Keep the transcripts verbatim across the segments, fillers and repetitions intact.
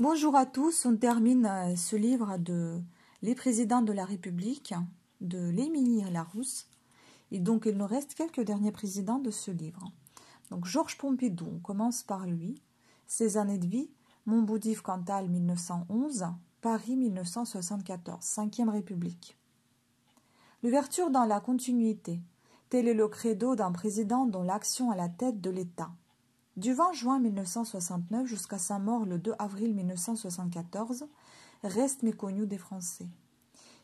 Bonjour à tous, on termine ce livre de Les présidents de la République de l'Émilie Larousse. Et donc il nous reste quelques derniers présidents de ce livre. Donc Georges Pompidou, on commence par lui. Ses années de vie, Montboudif, Cantal mille neuf cent onze, Paris mille neuf cent soixante-quatorze, cinquième République. L'ouverture dans la continuité, tel est le credo d'un président dont l'action à la tête de l'État. Du vingt juin mille neuf cent soixante-neuf jusqu'à sa mort le deux avril mille neuf cent soixante-quatorze, reste méconnu des Français.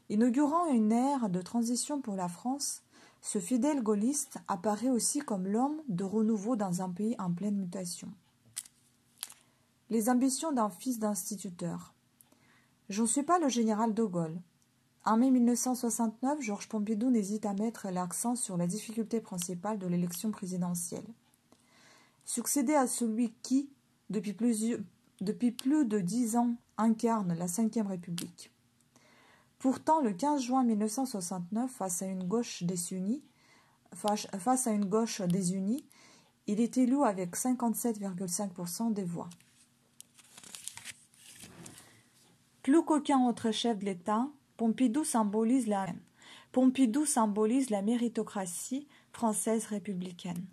Inaugurant une ère de transition pour la France, ce fidèle gaulliste apparaît aussi comme l'homme de renouveau dans un pays en pleine mutation. Les ambitions d'un fils d'instituteur. Je ne suis pas le général de Gaulle. En mai mille neuf cent soixante-neuf, Georges Pompidou n'hésite à mettre l'accent sur la difficulté principale de l'élection présidentielle. Succéder à celui qui, depuis plus, depuis plus de dix ans, incarne la cinquième République. Pourtant, le quinze juin mille neuf cent soixante-neuf, face à une gauche désunie, face, face à une gauche désunie, il est élu avec cinquante-sept virgule cinq pour cent des voix. Plus qu'aucun autre chef de l'État, Pompidou symbolise la Pompidou symbolise la méritocratie française républicaine.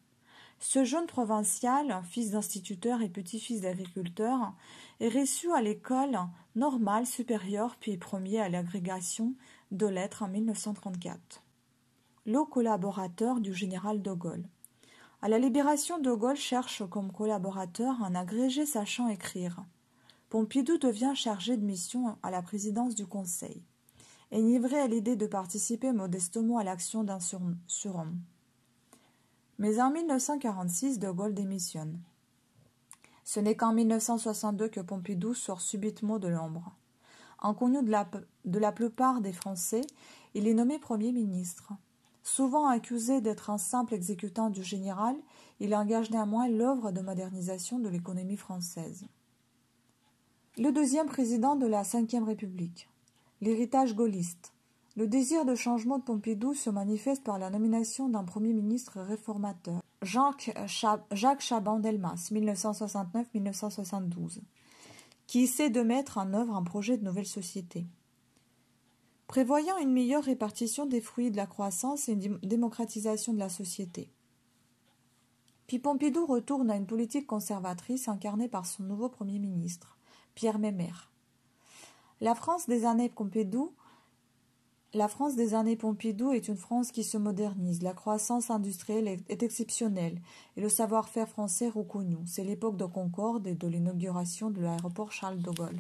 Ce jeune provincial, fils d'instituteur et petit-fils d'agriculteur, est reçu à l'école normale supérieure puis premier à l'agrégation de lettres en mille neuf cent trente-quatre. Le collaborateur du général de Gaulle. À la libération, de Gaulle cherche comme collaborateur un agrégé sachant écrire. Pompidou devient chargé de mission à la présidence du Conseil, enivré à l'idée de participer modestement à l'action d'un surhomme. Mais en mille neuf cent quarante-six, de Gaulle démissionne. Ce n'est qu'en mille neuf cent soixante-deux que Pompidou sort subitement de l'ombre. Inconnu de la, de la plupart des Français, il est nommé Premier ministre. Souvent accusé d'être un simple exécutant du général, il engage néanmoins l'œuvre de modernisation de l'économie française. Le deuxième président de la cinquième République. L'héritage gaulliste. Le désir de changement de Pompidou se manifeste par la nomination d'un Premier ministre réformateur, Jacques Chaban-Delmas, mille neuf cent soixante-neuf à mille neuf cent soixante-douze, qui essaie de mettre en œuvre un projet de nouvelle société. Prévoyant une meilleure répartition des fruits de la croissance et une démocratisation de la société. Puis Pompidou retourne à une politique conservatrice incarnée par son nouveau Premier ministre, Pierre Messmer. La France des années Pompidou La France des années Pompidou est une France qui se modernise. La croissance industrielle est, est exceptionnelle et le savoir-faire français reconnu. C'est l'époque de Concorde et de l'inauguration de l'aéroport Charles de Gaulle.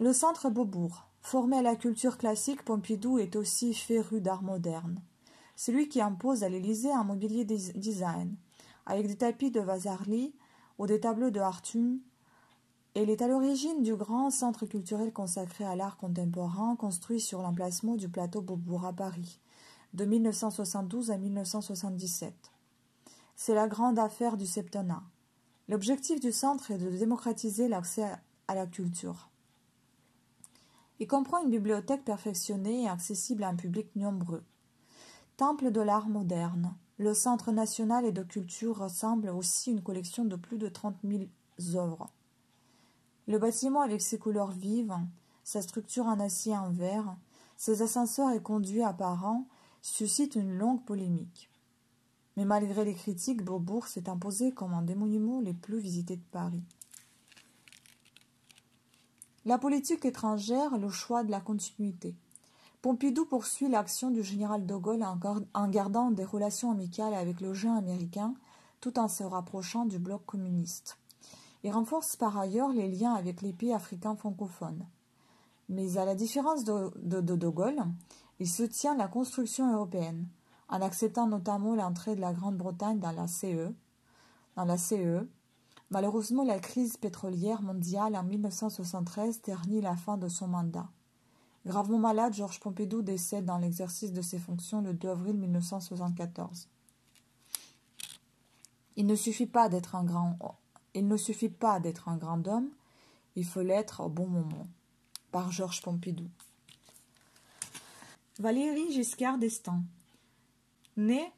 Le centre Beaubourg. Formé à la culture classique, Pompidou est aussi féru d'art moderne. C'est lui qui impose à l'Élysée un mobilier design, avec des tapis de Vazarli ou des tableaux de Hartung. Il est à l'origine du grand centre culturel consacré à l'art contemporain construit sur l'emplacement du plateau Beaubourg à Paris, de mille neuf cent soixante-douze à mille neuf cent soixante-dix-sept. C'est la grande affaire du septennat. L'objectif du centre est de démocratiser l'accès à la culture. Il comprend une bibliothèque perfectionnée et accessible à un public nombreux. Temple de l'art moderne, le Centre national et de culture rassemble aussi une collection de plus de trente mille œuvres. Le bâtiment avec ses couleurs vives, sa structure en acier et en verre, ses ascenseurs et conduits apparents suscite une longue polémique. Mais malgré les critiques, Beaubourg s'est imposé comme un des monuments les plus visités de Paris. La politique étrangère, le choix de la continuité. Pompidou poursuit l'action du général de Gaulle en gardant des relations amicales avec le géant américain tout en se rapprochant du bloc communiste. Il renforce par ailleurs les liens avec les pays africains francophones. Mais à la différence de de, de, de Gaulle, il soutient la construction européenne, en acceptant notamment l'entrée de la Grande-Bretagne dans la C E. Dans la C E. Malheureusement, la crise pétrolière mondiale en mille neuf cent soixante-treize ternit la fin de son mandat. Gravement malade, Georges Pompidou décède dans l'exercice de ses fonctions le deux avril mille neuf cent soixante-quatorze. Il ne suffit pas d'être un grand Il ne suffit pas d'être un grand homme, il faut l'être au bon moment. Par Georges Pompidou. Valéry Giscard d'Estaing. Né,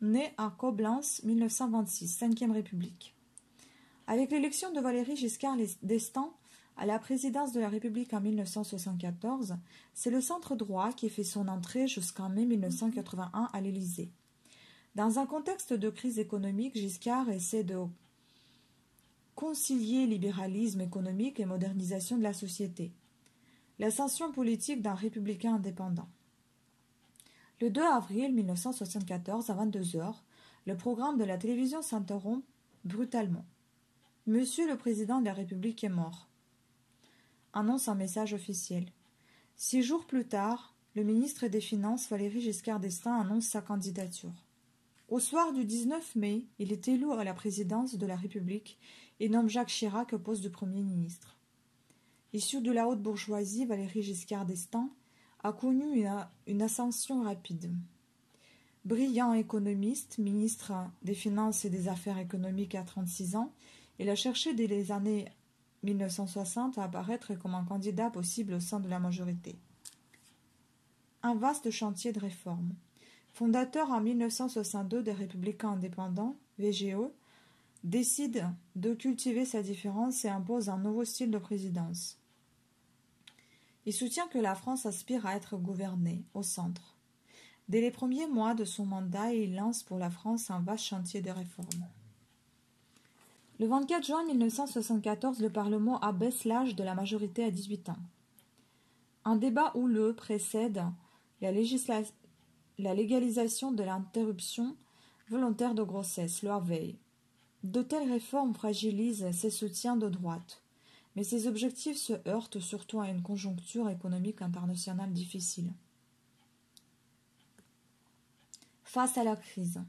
né à Coblence, mille neuf cent vingt-six, cinquième République. Avec l'élection de Valéry Giscard d'Estaing, À la présidence de la République en mille neuf cent soixante-quatorze, c'est le centre droit qui fait son entrée jusqu'en mai mille neuf cent quatre-vingt-un à l'Élysée. Dans un contexte de crise économique, Giscard essaie de concilier libéralisme économique et modernisation de la société. L'ascension politique d'un républicain indépendant. Le deux avril mille neuf cent soixante-quatorze, à vingt-deux heures, le programme de la télévision s'interrompt brutalement. « Monsieur le président de la République est mort », annonce un message officiel. Six jours plus tard, le ministre des Finances, Valéry Giscard d'Estaing, annonce sa candidature. Au soir du dix-neuf mai, il est élu à la présidence de la République et nomme Jacques Chirac au poste de Premier ministre. Issu de la haute bourgeoisie, Valéry Giscard d'Estaing a connu une, une ascension rapide. Brillant économiste, ministre des Finances et des Affaires économiques à trente-six ans, il a cherché dès les années mille neuf cent soixante à apparaître comme un candidat possible au sein de la majorité. Un vaste chantier de réforme. Fondateur en mille neuf cent soixante-deux des Républicains indépendants, V G E, décide de cultiver sa différence et impose un nouveau style de présidence. Il soutient que la France aspire à être gouvernée au centre. Dès les premiers mois de son mandat, il lance pour la France un vaste chantier de réformes. Le vingt-quatre juin mille neuf cent soixante-quatorze, le Parlement abaisse l'âge de la majorité à dix-huit ans. Un débat houleux précède la, la légalisation de l'interruption volontaire de grossesse, loi Veil. De telles réformes fragilisent ses soutiens de droite, mais ses objectifs se heurtent surtout à une conjoncture économique internationale difficile. Face à la crise.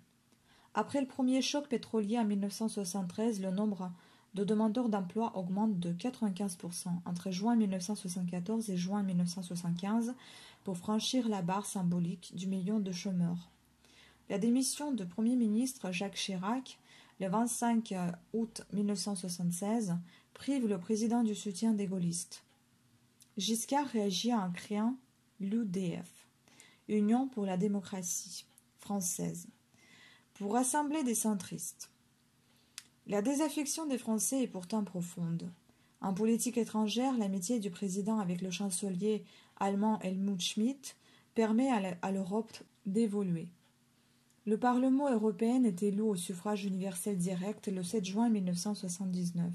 Après le premier choc pétrolier en mille neuf cent soixante-treize, le nombre de demandeurs d'emploi augmente de quatre-vingt-quinze pour cent entre juin mille neuf cent soixante-quatorze et juin mille neuf cent soixante-quinze pour franchir la barre symbolique du million de chômeurs. La démission de Premier ministre Jacques Chirac, le vingt-cinq août mille neuf cent soixante-seize, prive le président du soutien des gaullistes. Giscard réagit en créant l'U D F, Union pour la démocratie française, pour rassembler des centristes. La désaffection des Français est pourtant profonde. En politique étrangère, l'amitié du président avec le chancelier allemand Helmut Schmidt permet à l'Europe d'évoluer. Le Parlement européen est élu au suffrage universel direct le sept juin mille neuf cent soixante-dix-neuf.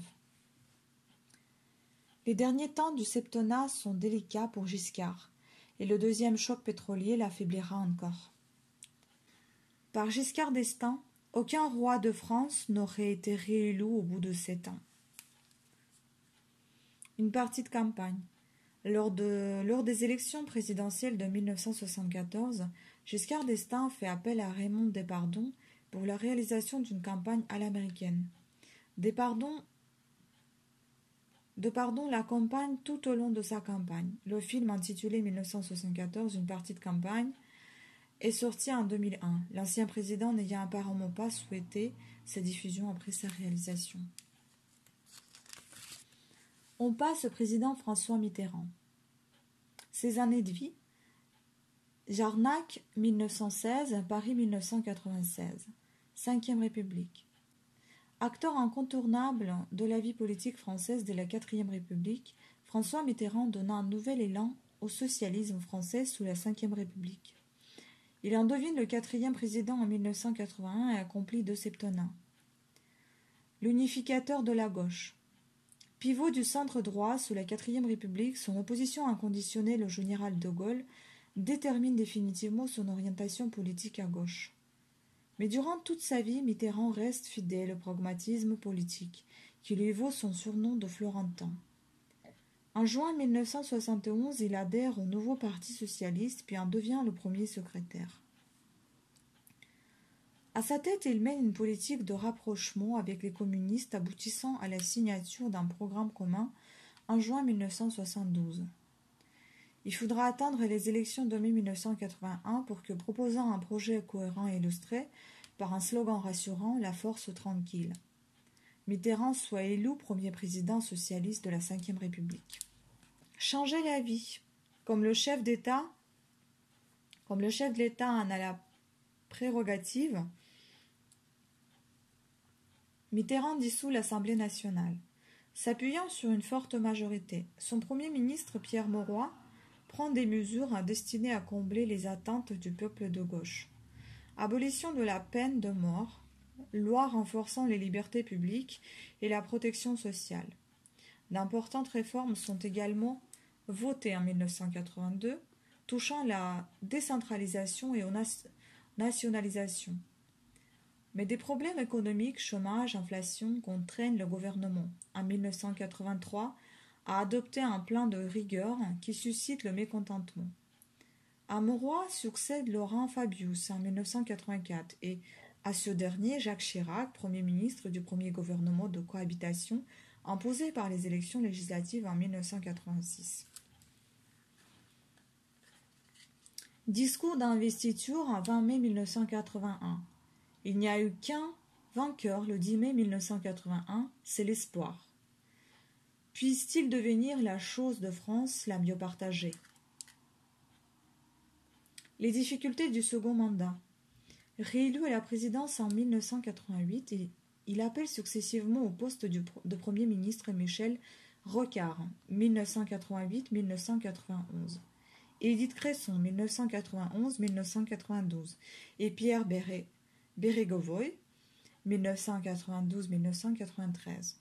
Les derniers temps du septennat sont délicats pour Giscard, et le deuxième choc pétrolier l'affaiblira encore. Par Giscard d'Estaing, aucun roi de France n'aurait été réélu au bout de sept ans. Une partie de campagne. Lors, de, lors des élections présidentielles de mille neuf cent soixante-quatorze, Giscard d'Estaing fait appel à Raymond Despardons pour la réalisation d'une campagne à l'américaine. Despardons, Despardons l'accompagne tout au long de sa campagne. Le film intitulé mille neuf cent soixante-quatorze, une partie de campagne, est sorti en deux mille un, l'ancien président n'ayant apparemment pas souhaité sa diffusion après sa réalisation. On passe au président François Mitterrand. Ses années de vie, Jarnac mille neuf cent seize, Paris mille neuf cent quatre-vingt-seize, cinquième République. Acteur incontournable de la vie politique française de la quatrième République, François Mitterrand donna un nouvel élan au socialisme français sous la cinquième République. Il en devient le quatrième président en mille neuf cent quatre-vingt-un et accomplit deux septennats. L'unificateur de la gauche. Pivot du centre droit sous la quatrième République, son opposition inconditionnée, le général de Gaulle, détermine définitivement son orientation politique à gauche. Mais durant toute sa vie, Mitterrand reste fidèle au pragmatisme politique, qui lui vaut son surnom de Florentin. En juin mille neuf cent soixante et onze, il adhère au nouveau parti socialiste puis en devient le premier secrétaire. À sa tête, il mène une politique de rapprochement avec les communistes aboutissant à la signature d'un programme commun en juin mille neuf cent soixante-douze. Il faudra attendre les élections de mai mille neuf cent quatre-vingt-un pour que, proposant un projet cohérent et illustré par un slogan rassurant, la force tranquille, Mitterrand soit élu premier président socialiste de la cinquième République. Changer la vie. Comme le chef d'État, comme le chef de l'État en a la prérogative, Mitterrand dissout l'Assemblée nationale. S'appuyant sur une forte majorité, son Premier ministre Pierre Mauroy prend des mesures destinées à combler les attentes du peuple de gauche. Abolition de la peine de mort, loi renforçant les libertés publiques et la protection sociale. D'importantes réformes sont également votées en mille neuf cent quatre-vingt-deux, touchant la décentralisation et aux nationalisations. Mais des problèmes économiques, chômage, inflation contraignent le gouvernement, en mille neuf cent quatre-vingt-trois, à adopter un plan de rigueur qui suscite le mécontentement. À Mauroy succède Laurent Fabius en mille neuf cent quatre-vingt-quatre et à ce dernier, Jacques Chirac, Premier ministre du premier gouvernement de cohabitation imposé par les élections législatives en mille neuf cent quatre-vingt-six. Discours d'investiture en vingt mai mille neuf cent quatre-vingt-un. Il n'y a eu qu'un vainqueur le dix mai mille neuf cent quatre-vingt-un, c'est l'espoir. Puisse-t-il devenir la chose de France la mieux partagée? Les difficultés du second mandat. Réélu à la présidence en mille neuf cent quatre-vingt-huit, et il appelle successivement au poste du, de Premier ministre Michel Rocard, mille neuf cent quatre-vingt-huit à mille neuf cent quatre-vingt-onze, Edith Cresson, mille neuf cent quatre-vingt-onze à mille neuf cent quatre-vingt-douze, et Pierre Béré, Bérégovoy, mille neuf cent quatre-vingt-douze à mille neuf cent quatre-vingt-treize.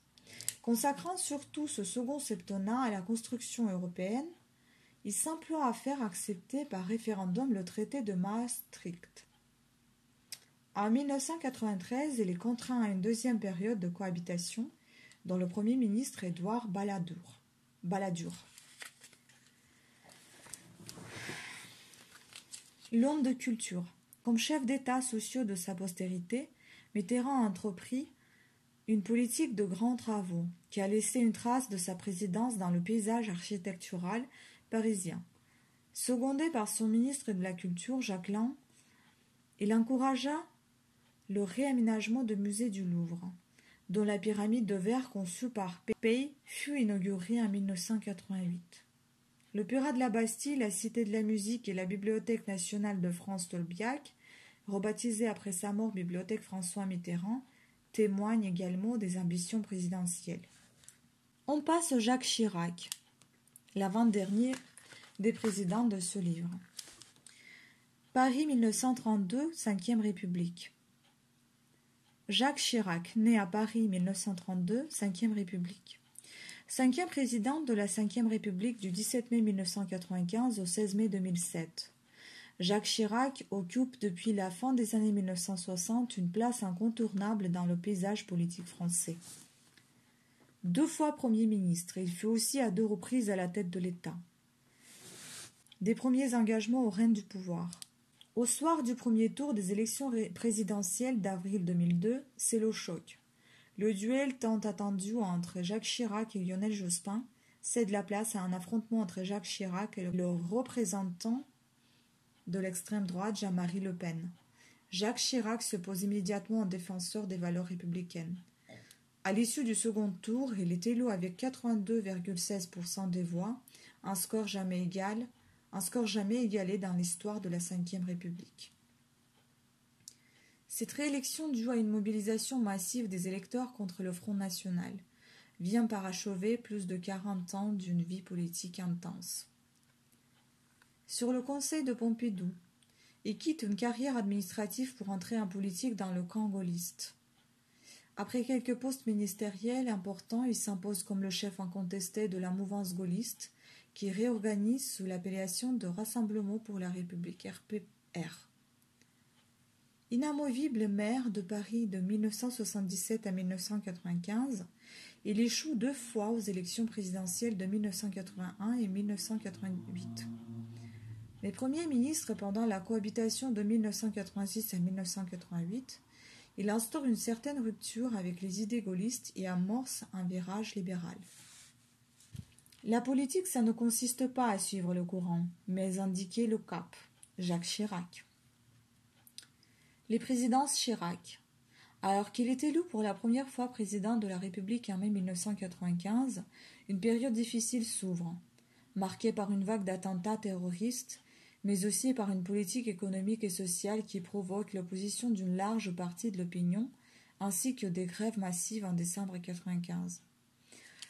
Consacrant surtout ce second septennat à la construction européenne, il s'emploie à faire accepter par référendum le traité de Maastricht. En mille neuf cent quatre-vingt-treize, il est contraint à une deuxième période de cohabitation, dont le Premier ministre Édouard Balladur. Balladur. L'homme de culture. Comme chef d'État sociaux de sa postérité, Mitterrand a entrepris une politique de grands travaux qui a laissé une trace de sa présidence dans le paysage architectural parisien. Secondé par son ministre de la Culture, Jacques Lang, il encouragea le réaménagement du musée du Louvre, dont la pyramide de verre conçue par Pei fut inaugurée en mille neuf cent quatre-vingt-huit. Le Purat de la Bastille, la Cité de la Musique et la Bibliothèque nationale de France-Tolbiac, rebaptisée après sa mort Bibliothèque François Mitterrand, témoignent également des ambitions présidentielles. On passe Jacques Chirac, l'avant-dernier des présidents de ce livre. Paris mille neuf cent trente-deux, cinquième République. Jacques Chirac, né à Paris mille neuf cent trente-deux, cinquième République. Cinquième président de la cinquième République du dix-sept mai mille neuf cent quatre-vingt-quinze au seize mai deux mille sept. Jacques Chirac occupe depuis la fin des années mille neuf cent soixante une place incontournable dans le paysage politique français. Deux fois Premier ministre, il fut aussi à deux reprises à la tête de l'État. Des premiers engagements au règne du pouvoir. Au soir du premier tour des élections présidentielles d'avril deux mille deux, c'est le choc. Le duel tant attendu entre Jacques Chirac et Lionel Jospin cède la place à un affrontement entre Jacques Chirac et le représentant de l'extrême droite Jean-Marie Le Pen. Jacques Chirac se pose immédiatement en défenseur des valeurs républicaines. À l'issue du second tour, il est élu avec quatre-vingt-deux virgule seize pour cent des voix, un score jamais égal, un score jamais égalé dans l'histoire de la cinquième République. Cette réélection due à une mobilisation massive des électeurs contre le Front National vient parachever plus de quarante ans d'une vie politique intense. Sur le conseil de Pompidou, il quitte une carrière administrative pour entrer en politique dans le camp gaulliste. Après quelques postes ministériels importants, il s'impose comme le chef incontesté de la mouvance gaulliste qui réorganise sous l'appellation de Rassemblement pour la République R P R. Inamovible maire de Paris de mille neuf cent soixante-dix-sept à mille neuf cent quatre-vingt-quinze, il échoue deux fois aux élections présidentielles de mille neuf cent quatre-vingt-un et mille neuf cent quatre-vingt-huit. Mais Premier ministre pendant la cohabitation de mille neuf cent quatre-vingt-six à mille neuf cent quatre-vingt-huit, il instaure une certaine rupture avec les idées gaullistes et amorce un virage libéral. La politique, ça ne consiste pas à suivre le courant, mais indiquer le cap. Jacques Chirac. Les présidences Chirac. Alors qu'il est élu pour la première fois président de la République en mai mille neuf cent quatre-vingt-quinze, une période difficile s'ouvre, marquée par une vague d'attentats terroristes, mais aussi par une politique économique et sociale qui provoque l'opposition d'une large partie de l'opinion, ainsi que des grèves massives en décembre mille neuf cent quatre-vingt-quinze.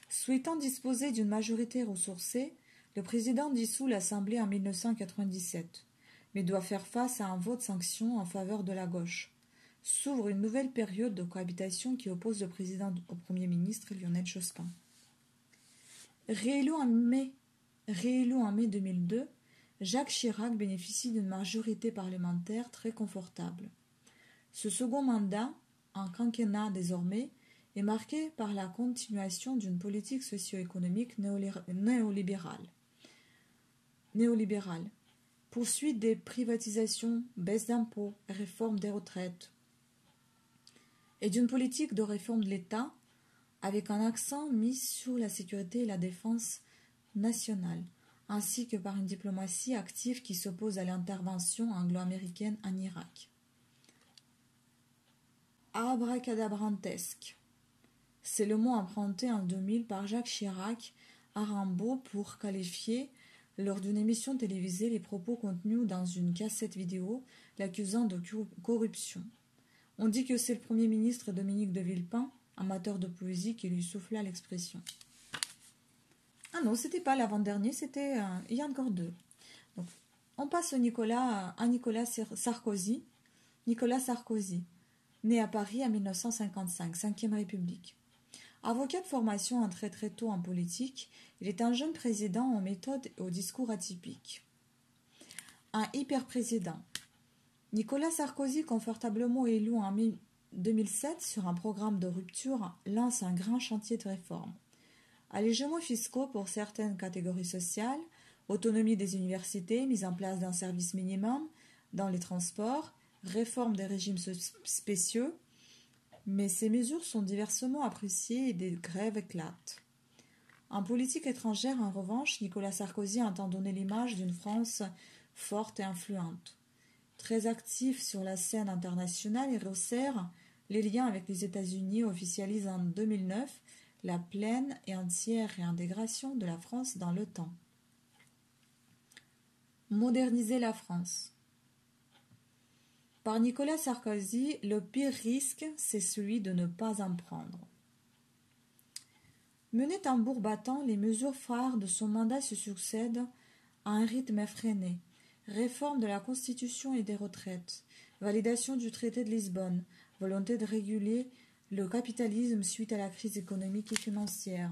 Souhaitant disposer d'une majorité ressourcée, le président dissout l'Assemblée en mille neuf cent quatre-vingt-dix-sept, mais doit faire face à un vote sanction en faveur de la gauche. S'ouvre une nouvelle période de cohabitation qui oppose le président au Premier ministre Lionel Jospin. Réélu en mai, réélu en mai deux mille deux, Jacques Chirac bénéficie d'une majorité parlementaire très confortable. Ce second mandat, en quinquennat désormais, est marqué par la continuation d'une politique socio-économique néolibérale. néolibérale. Poursuite des privatisations, baisse d'impôts, réforme des retraites et d'une politique de réforme de l'État avec un accent mis sur la sécurité et la défense nationale, ainsi que par une diplomatie active qui s'oppose à l'intervention anglo-américaine en Irak. Abracadabrantesque. C'est le mot emprunté en deux mille par Jacques Chirac à Rimbaud pour qualifier, lors d'une émission télévisée, les propos contenus dans une cassette vidéo l'accusant de corruption. On dit que c'est le Premier ministre Dominique de Villepin, amateur de poésie, qui lui souffla l'expression. Ah non, c'était pas l'avant-dernier, c'était euh, il y a encore deux. Donc, on passe au Nicolas, à Nicolas Sarkozy. Nicolas Sarkozy, né à Paris en mille neuf cent cinquante-cinq, cinquième République. Avocat de formation entré très tôt en politique, il est un jeune président aux méthodes et aux discours atypiques. Un hyper-président. Nicolas Sarkozy, confortablement élu en deux mille sept sur un programme de rupture, lance un grand chantier de réforme. Allégements fiscaux pour certaines catégories sociales, autonomie des universités, mise en place d'un service minimum dans les transports, réforme des régimes spéciaux, mais ces mesures sont diversement appréciées et des grèves éclatent. En politique étrangère, en revanche, Nicolas Sarkozy entend donner l'image d'une France forte et influente. Très actif sur la scène internationale, il resserre les liens avec les États-Unis, officialise en deux mille neuf la pleine et entière réintégration de la France dans l'OTAN. Moderniser la France. Par Nicolas Sarkozy, le pire risque, c'est celui de ne pas en prendre. Menées tambour battant, les mesures phares de son mandat se succèdent à un rythme effréné. Réforme de la Constitution et des retraites, validation du traité de Lisbonne, volonté de réguler le capitalisme suite à la crise économique et financière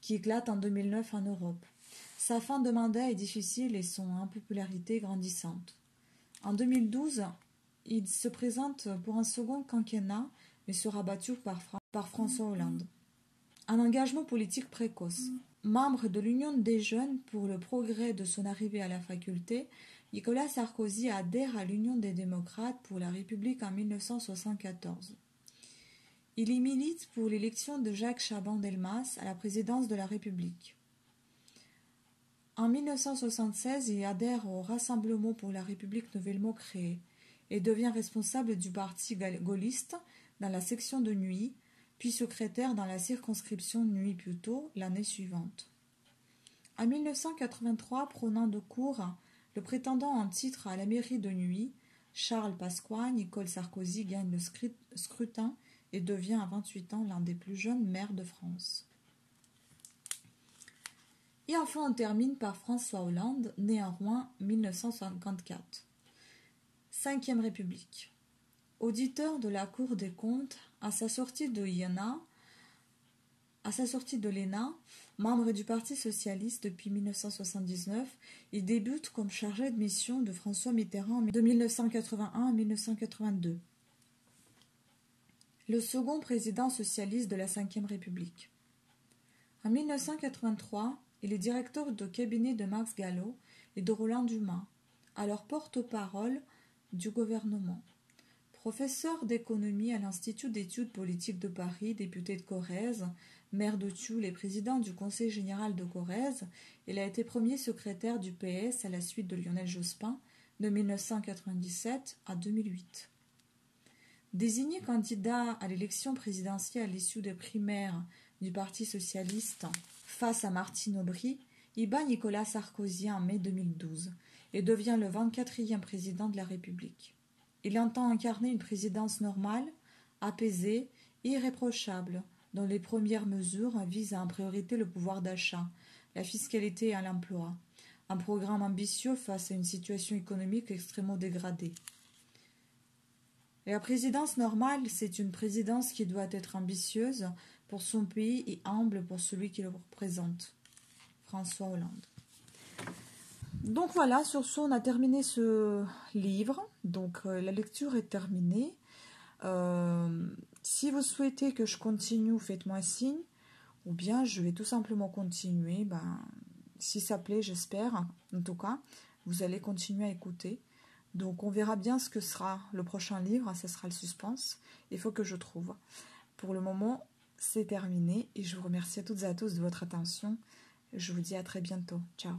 qui éclate en deux mille neuf en Europe. Sa fin de mandat est difficile et son impopularité grandissante. En deux mille douze, il se présente pour un second quinquennat mais sera battu par, Fra- par François Hollande. Un engagement politique précoce. Membre de l'Union des jeunes pour le progrès de son arrivée à la faculté, Nicolas Sarkozy adhère à l'Union des démocrates pour la République en mille neuf cent soixante-quatorze. Il y milite pour l'élection de Jacques Chaban-Delmas à la présidence de la République. En mille neuf cent soixante-seize, il adhère au Rassemblement pour la République nouvellement créé et devient responsable du parti gaulliste dans la section de Nuit, puis secrétaire dans la circonscription Nuit-Puteaux l'année suivante. En mille neuf cent quatre-vingt-trois, prenant de court le prétendant en titre à la mairie de Nuit, Charles Pasqua, Nicolas Sarkozy gagne le scrutin et devient à vingt-huit ans l'un des plus jeunes maires de France. Et enfin, on termine par François Hollande, né à Rouen mille neuf cent cinquante-quatre. Cinquième République. Auditeur de la Cour des comptes, à sa sortie de l'E N A, à sa sortie de l'E N A, membre du Parti socialiste depuis mille neuf cent soixante-dix-neuf, il débute comme chargé de mission de François Mitterrand de mille neuf cent quatre-vingt-un à mille neuf cent quatre-vingt-deux, le second président socialiste de la cinquième République. En mille neuf cent quatre-vingt-trois, il est directeur de cabinet de Max Gallo et de Roland Dumas, alors porte-parole du gouvernement. Professeur d'économie à l'Institut d'études politiques de Paris, député de Corrèze, maire de Tulle et président du Conseil général de Corrèze, il a été premier secrétaire du P S à la suite de Lionel Jospin de mille neuf cent quatre-vingt-dix-sept à deux mille huit. Désigné candidat à l'élection présidentielle à l'issue des primaires du Parti socialiste face à Martine Aubry, il bat Nicolas Sarkozy en mai deux mille douze et devient le vingt-quatrième président de la République. Il entend incarner une présidence normale, apaisée, irréprochable, dont les premières mesures visent en priorité le pouvoir d'achat, la fiscalité et l'emploi. Un programme ambitieux face à une situation économique extrêmement dégradée. La présidence normale, c'est une présidence qui doit être ambitieuse pour son pays et humble pour celui qui le représente. François Hollande. Donc voilà, sur ce, on a terminé ce livre. Donc euh, la lecture est terminée. Euh, si vous souhaitez que je continue, faites-moi signe. Ou bien je vais tout simplement continuer. Ben, si ça plaît, j'espère. En tout cas, vous allez continuer à écouter. Donc on verra bien ce que sera le prochain livre. Ça sera le suspense. Il faut que je trouve. Pour le moment, c'est terminé. Et je vous remercie à toutes et à tous de votre attention. Je vous dis à très bientôt. Ciao.